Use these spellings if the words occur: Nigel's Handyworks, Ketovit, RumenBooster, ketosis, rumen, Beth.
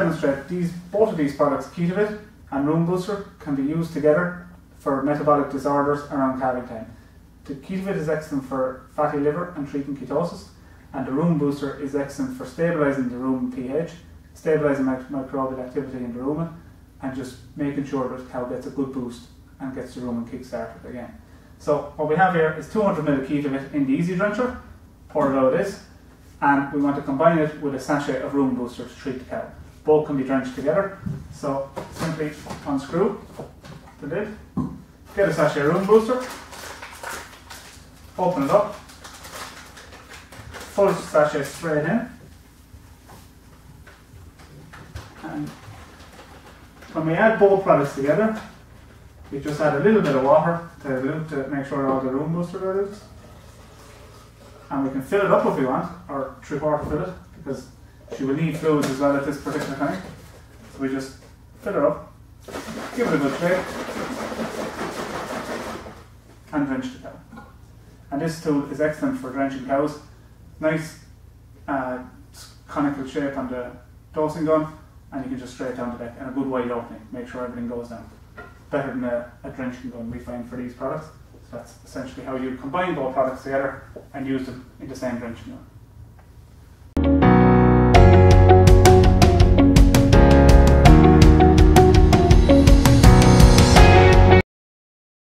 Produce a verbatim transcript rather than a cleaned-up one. demonstrate, these both of these products, Ketovit and RumenBooster, can be used together for metabolic disorders around calving time. The Ketovit is excellent for fatty liver and treating ketosis, and the RumenBooster is excellent for stabilising the rumen pH, stabilising microbial activity in the rumen, and just making sure that the cow gets a good boost and gets the rumen kick-started again. So what we have here is two hundred milliliters of Ketovit in the easy drencher, pour it out of this, and we want to combine it with a sachet of RumenBooster to treat the cow. Both can be drenched together, so simply unscrew the lid, get a sachet of RumenBooster, open it up, full sachet straight in, and when we add both products together, we just add a little bit of water to dilute to make sure all the RumenBooster dilutes. And we can fill it up if we want, or three quarter fill it, because she will need fluids as well at this particular time. So we just fill her up, give it a good shake, and drench the cow. And this tool is excellent for drenching cows. Nice uh, conical shape on the dosing gun, and you can just straight down the deck, and a good wide opening, make sure everything goes down. Better than a, a drenching gun we find for these products. So that's essentially how you combine both products together and use them in the same drenching gun.